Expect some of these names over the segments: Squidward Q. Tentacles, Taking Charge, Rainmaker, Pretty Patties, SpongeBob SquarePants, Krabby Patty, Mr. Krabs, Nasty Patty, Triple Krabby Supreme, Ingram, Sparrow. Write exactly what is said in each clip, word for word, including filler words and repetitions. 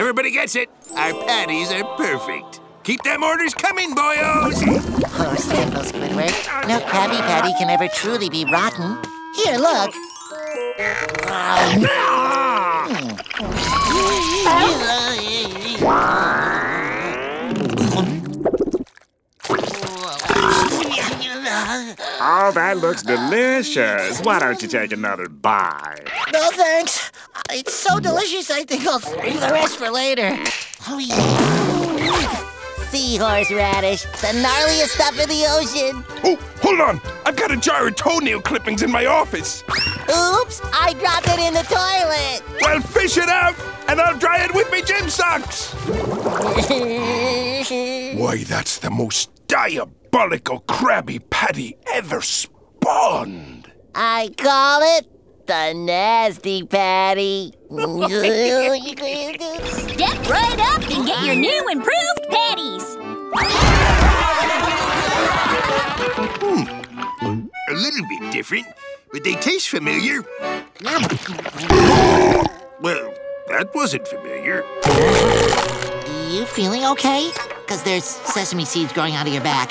Everybody gets it. Our patties are perfect. Keep them orders coming, boyos! Poor simple Squidward. No Krabby Patty can ever truly be rotten. Here, look. Oh, that looks delicious. Why don't you take another bite? No, thanks. It's so delicious, I think I'll save the rest for later. Oh, yeah. Seahorse radish, the gnarliest stuff in the ocean. Oh, hold on. I've got a jar of toenail clippings in my office. Oops, I dropped it in the toilet. Well, fish it out, and I'll dry it with my gym socks. Why, that's the most diabolical Krabby Patty ever spawned. I call it the Nasty Patty. Step right up and get your new improved patties. Hmm. A little bit different, but they taste familiar. Well, that wasn't familiar. You feeling okay? Because there's sesame seeds growing out of your back.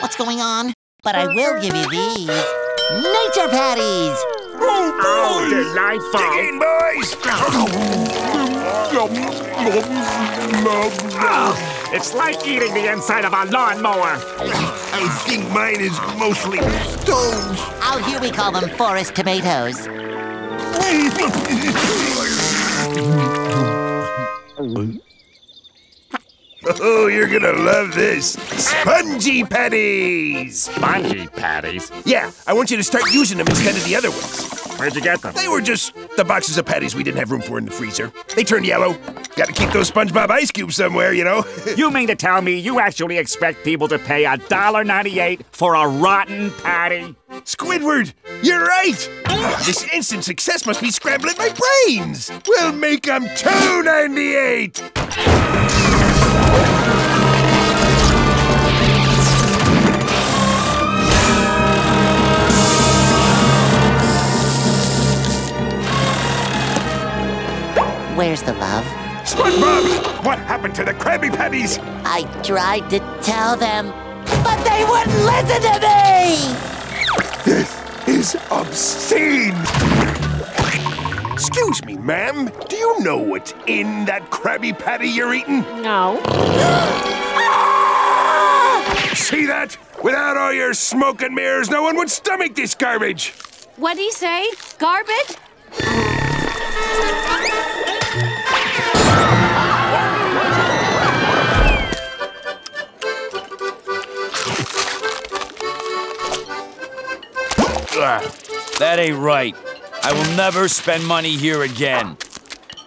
What's going on? But I will give you these nature patties. Oh, oh delightful! Dig in, boys! Oh, it's like eating the inside of a lawnmower. I think mine is mostly stones. Out here we call them forest tomatoes. Oh, you're gonna love this. Spongy patties! Spongy patties? Yeah, I want you to start using them instead of the other ones. Where'd you get them? They were just the boxes of patties we didn't have room for in the freezer. They turned yellow. Gotta keep those SpongeBob ice cubes somewhere, you know? You mean to tell me you actually expect people to pay a dollar ninety-eight for a rotten patty? Squidward, you're right! Oh, this instant success must be scrambling my brains! We'll make them two ninety-eight! Where's the love? SpongeBob! What happened to the Krabby Patties? I tried to tell them, but they wouldn't listen to me! This is obscene! Excuse me, ma'am. Do you know what's in that Krabby Patty you're eating? No. Ah! See that? Without all your smoke and mirrors, no one would stomach this garbage! What do you say? Garbage? That ain't right. I will never spend money here again.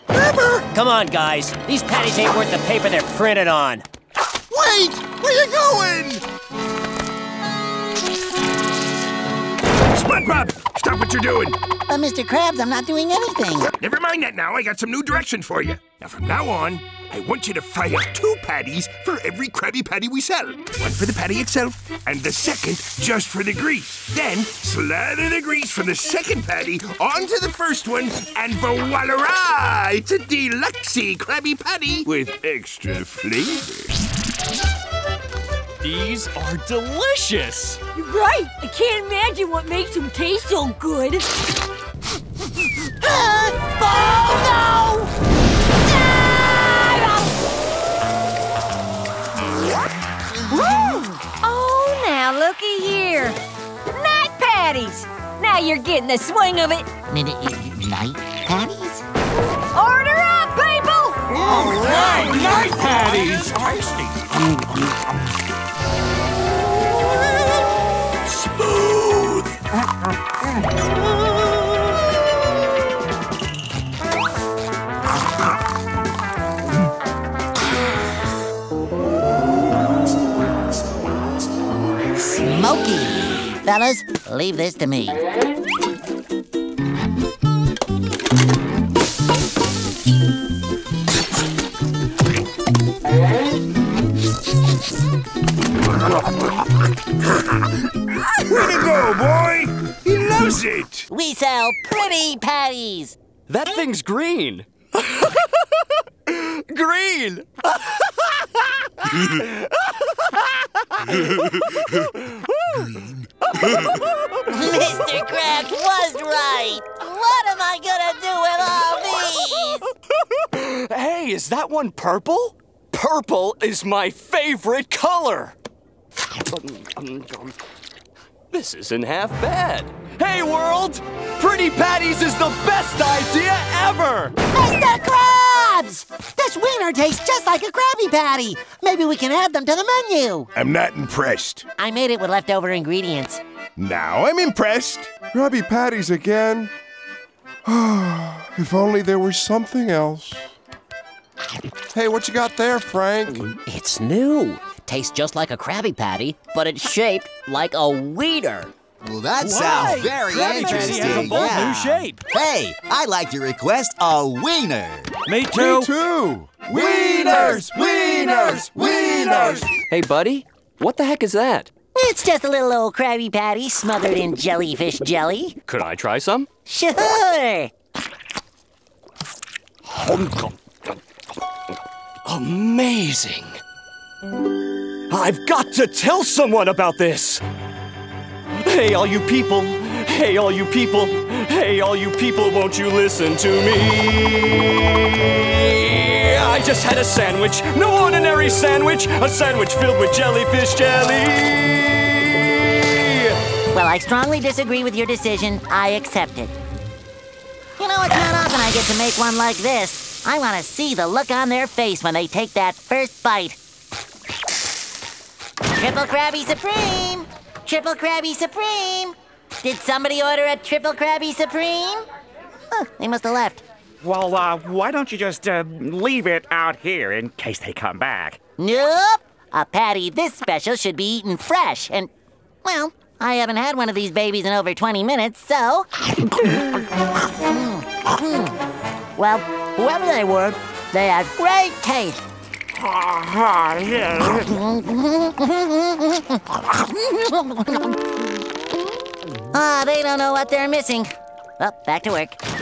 Never? Come on, guys. These patties ain't worth the paper they're printed on. Wait! Where you going? SpongeBob! Stop what you're doing. But Mister Krabs, I'm not doing anything. Never mind that now. I got some new direction for you. Now, from now on, I want you to fry up two patties for every Krabby Patty we sell. One for the patty itself, and the second just for the grease. Then, slather the grease from the second patty onto the first one, and voila! It's a deluxe-y Krabby Patty with extra flavor. These are delicious! You're right! I can't imagine what makes them taste so good. Oh, no! Now, looky here. Night patties! Now you're getting the swing of it. Night patties? Order up, people! All right, night patties! Smooth! Smoky! Fellas, leave this to me. Let it go, boy! He loves it! We sell Pretty Patties! That thing's green! Green! Mister Krabs was right! What am I gonna do with all these? Hey, is that one purple? Purple is my favorite color! This isn't half bad. Hey, world! Pretty Patties is the best idea ever! Mister Krabs! This wiener tastes just like a Krabby Patty. Maybe we can add them to the menu. I'm not impressed. I made it with leftover ingredients. Now I'm impressed. Krabby Patties again. If only there were something else. Hey, what you got there, Frank? It's new. Tastes just like a Krabby Patty, but it's shaped like a wiener. Well, that Why? sounds very Krabby interesting. Patty has a bold yeah. new shape. Hey, I like to request a wiener. Me too. Me too. Wieners, wieners, wieners. Hey, buddy, what the heck is that? It's just a little old Krabby Patty smothered in jellyfish jelly. Could I try some? Sure. Amazing. I've got to tell someone about this! Hey, all you people! Hey, all you people! Hey, all you people, won't you listen to me? I just had a sandwich, no ordinary sandwich, a sandwich filled with jellyfish jelly! Well, I strongly disagree with your decision. I accept it. You know, it's not often I get to make one like this. I want to see the look on their face when they take that first bite. Triple Krabby Supreme! Triple Krabby Supreme! Did somebody order a Triple Krabby Supreme? Oh, they must have left. Well, uh, why don't you just uh, leave it out here in case they come back? Nope! A patty this special should be eaten fresh and, well, I haven't had one of these babies in over twenty minutes, so... Well, whoever they were, they had great taste. Ah, they don't know what they're missing. Well, back to work.